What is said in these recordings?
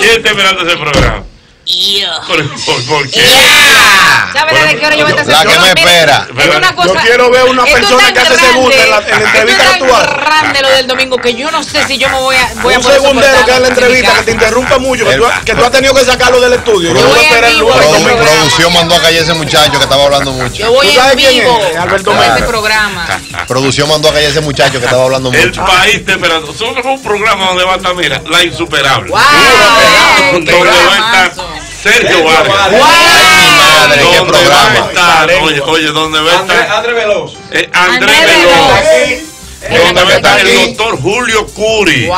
7 esmeraldas del programa. ¿Por qué? Yeah. ¿Sabes de qué hora yo voy a estar? La que me espera. Yo quiero ver una persona que hace segunda en la entrevista actual. Grande lo del domingo, que yo no sé si yo me voy a poder. Un segundero que es la entrevista, que te interrumpa mucho, que tú has tenido que sacarlo del estudio. Yo voy a esperar el lugar. Producción mandó a callar ese muchacho que estaba hablando mucho. Yo voy en vivo con este programa. Producción mandó a callar ese muchacho que estaba hablando mucho. El país te espera. Solo fue un programa donde va a estar, mira, La Insuperable. Sergio Vargas. ¡Wow! Madre, qué programa. Oye, ¿dónde va a estar? André Veloz. ¿Dónde va a estar el doctor Julio Curi? ¡Wow!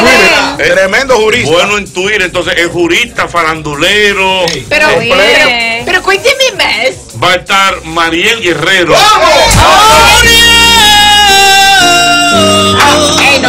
Bueno, tremendo jurista. Bueno en Twitter, entonces es jurista, farandulero. Pero cuénteme más. Va a estar Mariel Guerrero. Pero esta gente no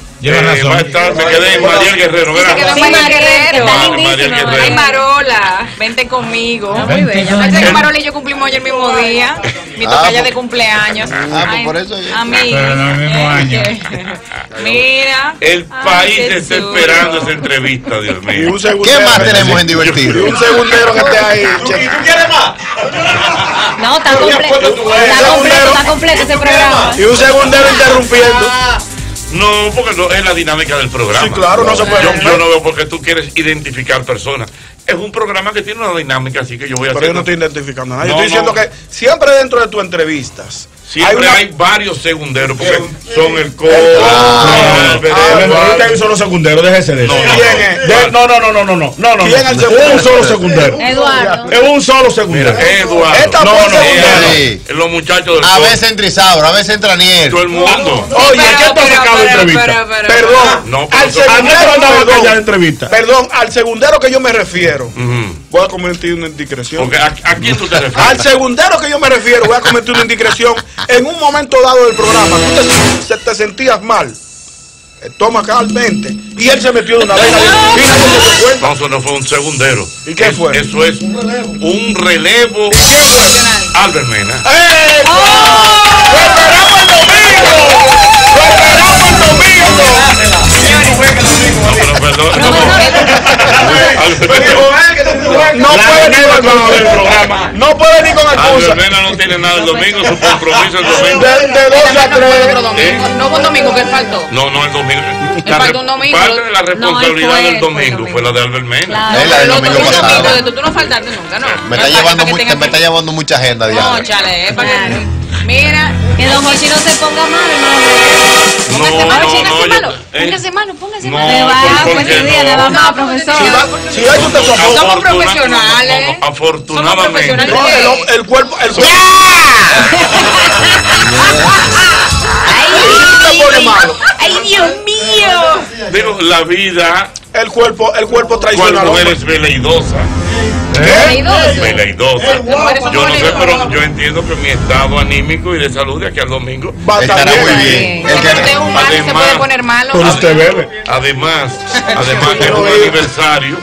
Va a estar, me quedé en Mariel Guerrero, gracias. Sí, Mariel Guerrero. Ay, Marola, vente conmigo. Muy bella. Parece que Marola y yo cumplimos hoy el mismo día. Mi tocaya de cumpleaños. Pues por eso yo. A mí. Mira. El país está esperando esa entrevista, Dios mío. ¿Qué más tenemos en Divertido? Un segundero que esté ahí. ¿Tú quieres más? No, está completo ese programa. Y un segundero interrumpiendo. No, porque no es la dinámica del programa. Sí, claro, no se puede. Yo no veo por qué tú quieres identificar personas. Es un programa que tiene una dinámica, así que yo voy a hacer. Pero yo no estoy identificando nada. Yo estoy diciendo que siempre dentro de tus entrevistas siempre hay varios segunderos, porque son el coro. Hay un solo segundero, déjese de eso. No. Es un solo segundero. Eduardo. Es un solo segundero. Mira, Eduardo. No. Los muchachos del coro. A veces entra Isaura, a veces entra Niel. Todo el mundo. Oye, ¿qué está sacando entrevista? Perdón. Perdón, al segundero que yo me refiero. Voy a cometer una indiscreción. ¿A quién tú te refieres? Al segundero que yo me refiero, voy a cometer una indiscreción. En un momento dado del programa, tú te sentías mal, estomacalmente, y él se metió de una vez. No, eso no fue un segundero. ¿Y qué fue? Eso es un relevo. Albert Mena. No puede ni con excusa. Albert no tiene nada el domingo, su compromiso el domingo. De 2 a 3. No fue el domingo que faltó. No, el domingo. Parte de la responsabilidad del domingo fue la de Albert Mena. Tú no faltaste nunca, ¿no? Me está llevando mucha agenda, Diana. No, chale, es para que... Mira, que don Jochy no se ponga mal, hermano. Póngase malo. Somos profesionales. Afortunadamente. El cuerpo. Ay, Dios mío. Digo, la vida. El cuerpo traiciona. Cuando eres veleidosa. Yo no sé, pero yo entiendo que mi estado anímico y de salud de aquí al domingo estará muy bien. Además, es un aniversario.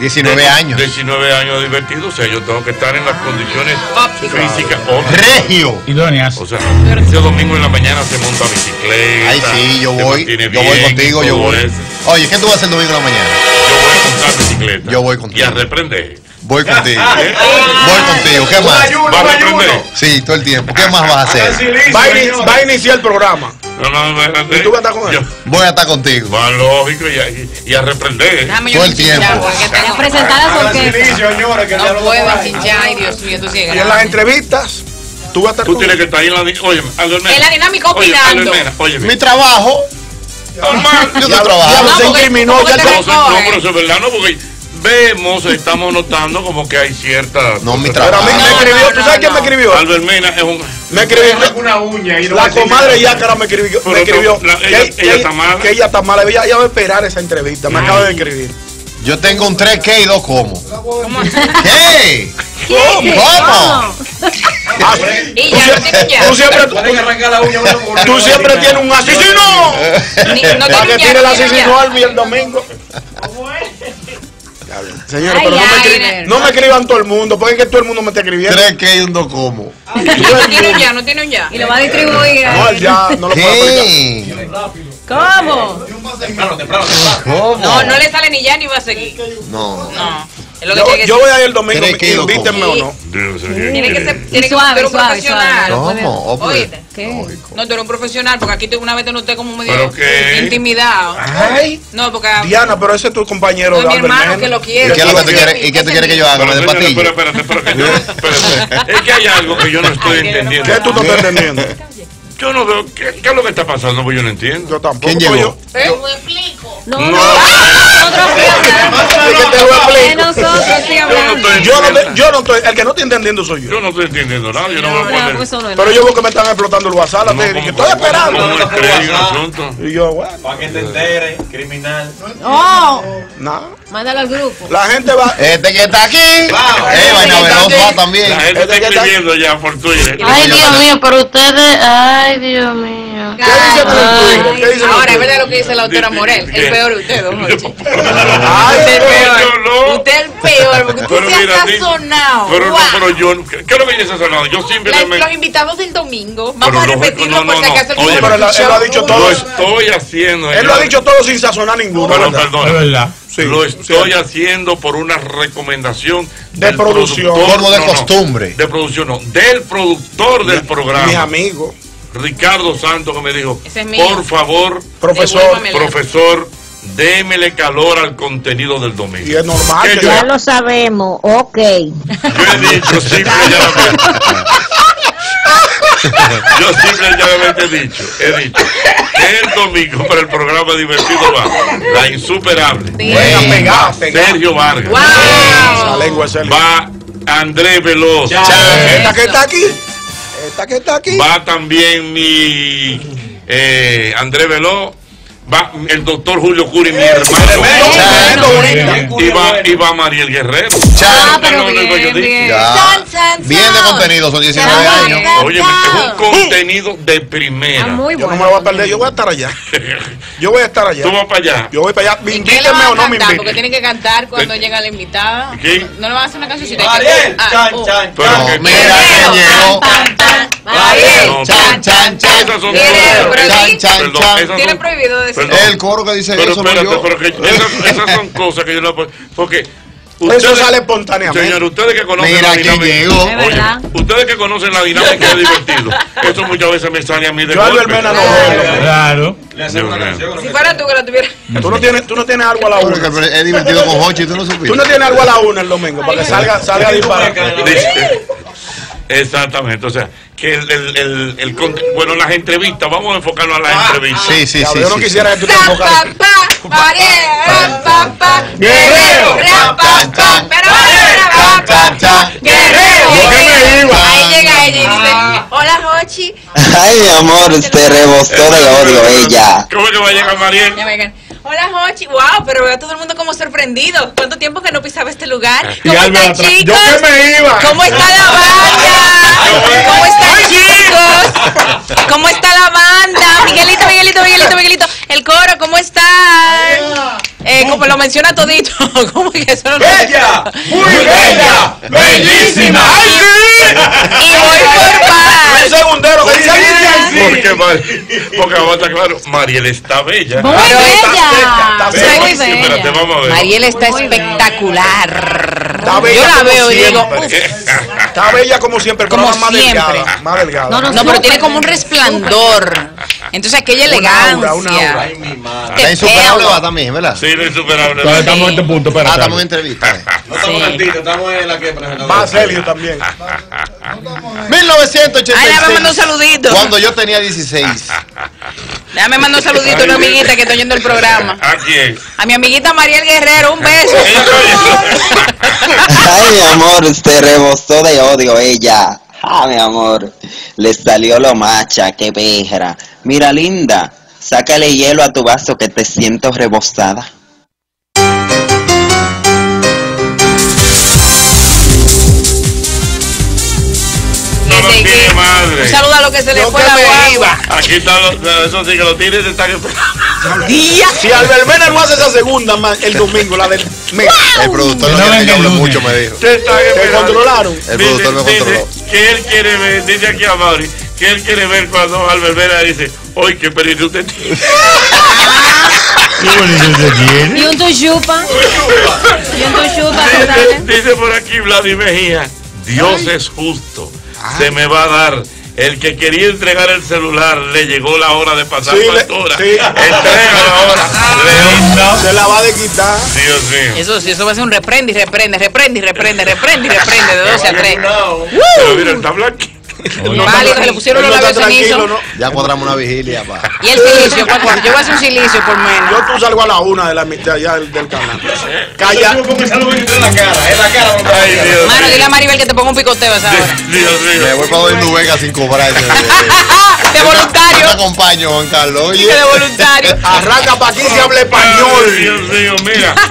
19 años. 19 años Divertido, o sea, yo tengo que estar en las condiciones físicas regio idóneas. O sea, ese domingo en la mañana se monta bicicleta. Ay, sí, yo voy contigo. Oye, ¿qué tú vas a hacer el domingo en la mañana? Yo voy a montar bicicleta. Yo voy contigo. Y a reprender. Voy contigo. ¿Qué más? ¿Vas a reprender? Sí, todo el tiempo. ¿Qué más vas a hacer? Va a iniciar el programa. No. ¿Y tú vas a estar con él? Voy a estar contigo. Va lógico y a reprender. Todo el tiempo. Tengo presentadas porque no puedo chichar, ay Dios mío, tú sigues. Y en las entrevistas, tú vas a estar. Tú tienes que estar ahí en la dinámica opinando. Mi trabajo. Normal. Yo no trabajo. No se incriminó. No, pero eso es verdad, no, porque vemos, estamos notando como que hay cierta. No, mi trabajo. Pero a mí me escribió, ¿tú sabes quién me escribió? Albert Mena es un. Me escribió una uña y la comadre Yácara me escribió que ella está mala. Ella va a esperar esa entrevista. Me acaba de escribir. Yo tengo un 3K y 2 como. ¿Cómo? ¿Qué? ¿Cómo? Tú siempre tienes un asesino. Para que tire el asesino Albi el domingo. Señores, pero no me escriban todo el mundo, porque es que todo el mundo me está escribiendo. 3K y un 2 como. No tiene un ya. Y lo va a distribuir. No, ya, no lo puedo aplicar. ¿Cómo? ¿Cómo? No le sale ni ya ni va a seguir. No. Yo voy a ir el domingo, invítenme o no. Tiene que ser un profesional. ¿Cómo? Oíste. No, tú eres un profesional, porque aquí una vez te noté como medio intimidado. Ay. No, porque. Diana, pero ese es tu compañero. Mi hermano que lo quiere. ¿Y qué tú quieres que yo haga? Espérate. Es que hay algo que yo no estoy entendiendo. ¿Qué tú no estás entendiendo? Yo no veo. ¿Qué es lo que está pasando? Pues yo no entiendo. Yo tampoco. ¿Quién llegó? Te lo explico. Yo no estoy. El que no está entendiendo soy yo. Yo no estoy entendiendo nada. Yo no voy a poner. Pero yo veo que me están explotando el WhatsApp. Estoy esperando. Y yo, bueno. Para que te enteres, criminal. No. Nada. Mándalo al grupo. La gente va. Este que está aquí. Vaina Veloz va también. La gente está escribiendo ya por Twitter. Ay, Dios mío, pero ustedes. Ay, Dios mío. ¿Qué dice? Ahora, es verdad lo que dice la doctora Morel. El peor de ustedes, don Jochy. Usted es el peor, porque usted se ha sazonado. Pero yo, ¿qué es lo que yo he sazonado? Yo simplemente. Los invitamos el domingo. Vamos a repetirlo por si acaso. Oye, pero él lo ha dicho todo. Lo estoy haciendo. Él lo ha dicho todo sin sazonar ninguno. Pero perdón. Es verdad. Sí, lo estoy haciendo por una recomendación de producción, de costumbre. De producción, no, del productor del programa. Mis amigos. Ricardo Santos, que me dijo, por favor, profesor, démele calor al contenido del domingo. Y es normal. Ya lo sabemos, ok. Yo he dicho simplemente he dicho el domingo para el programa Divertido va La Insuperable, Sergio Vargas, va André Veloz, esta que está aquí va también mi André Veloz, va el doctor Julio Curi, mi hermano, y va Mariel Guerrero. Bien de contenido, son 19 años. Oye, es un contenido de primera. Yo no me lo voy a perder, yo voy a estar allá. Tú vas para allá. Yo voy para allá. Invítenme o no me inviten. Porque tienen que cantar cuando llega la invitada. No le van a hacer una cancioncita. Mariel, chan, chan. Mira que llegó. Mariel, chan, chan, chan. Tienen prohibido decir. El coro que dice eso. Pero espérate, esas son cosas que yo no puedo. Porque eso sale espontáneamente. Señores, ustedes que conocen la dinámica. Oye, ustedes que conocen la dinámica de Divertido. Eso muchas veces me sale a mí de golpe. Yo, Albert Mena, no. Claro. Si fuera tú que la tuvieras. Tú no tienes algo a la una. Es Divertido con Jochy, tú no supiste. Tú no tienes algo a la una el domingo para que salga disparado. Exactamente, o sea, que bueno, las entrevistas, vamos a enfocarnos a las entrevistas. Sí. Yo no quisiera que tú te enfocaras. Guerrero. Ahí llega ella y dice, hola, Jochy. Ay, mi amor, te rebostó el odio ella. ¿Cómo que va a llegar Mariel? Hola, Jochy. Wow, pero veo a todo el mundo como sorprendido. ¿Cuánto tiempo que no pisaba este lugar? ¿Cómo están, chicos? Yo que me iba. ¿Cómo está la banda? ¿Cómo están, chicos? ¿Cómo está la banda? Miguelito. El coro, ¿cómo están? Como lo menciona todito. ¿Cómo que eso no lo menciona? Muy bella, bellísima. Y voy por más. El segundero que dice ahí. Porque vamos a estar claro, Mariel está bella. Muy bella. Espérate, vamos a ver. Mariel está espectacular. Yo la veo y digo, está bella como siempre, como más delgada. No, pero tiene como un resplandor. Entonces aquella elegancia. Una aura. Ay, mi madre. La Insuperable va también, ¿verdad? Sí, La Insuperable. Todavía estamos en este punto, espera. Estamos en entrevista. No estamos en artista, estamos en la que presentamos. Va Sergio también. 1986. Ay, déjame mandar un saludito. Cuando yo tenía 16. Déjame mandar un saludito a una amiguita que está oyendo el programa. ¿A quién? A mi amiguita Mariel Guerrero, un beso. Ay, mi amor, te rebosó de odio ella. Ah, mi amor, le salió lo macha, qué perra. Mira, linda, sácale hielo a tu vaso que te siento rebosada. madre. Un saludo a lo que se le fue la guagua. Aquí están esos sí que los tigres están esperando. Si Albert Mena no hace esa segunda el domingo, la del mes. El productor no me habló mucho, me dijo. Te controlaron. El productor me controló. Que él quiere ver, dice aquí a Mauri, que él quiere ver cuando Albert Mena dice, ¡ay, qué perito usted tiene! Y un tuchupa. Y un tuchupa. Dice por aquí Vladimir Mejía, Dios es justo. Se me va a dar. El que quería entregar el celular le llegó la hora de pasar factura. Sí. Entrégalo ahora. Se la va a quitar. Dios mío. Eso sí, eso va a ser un reprende y reprende de 12 a 3. Pero mira, está blanquito. Válido, se le pusieron los labios cenizos. ¿No? Ya cuadramos una vigilia, pa. Y el silicio, ¿cuánto? Yo voy a hacer un silicio por menos. Yo tú salgo a la una de la mitad ya del canal. Calla. Yo pongo el saludo en la cara, Ay, Dios. Mano, dile a Maribel que te ponga un picoteo esa hora. Dios mío. Me voy para hoy en Nuvega sin cobrar. De voluntario. Te acompaño, Juan Carlos. De voluntario. Arranca para aquí si habla español. Dios mío, mira.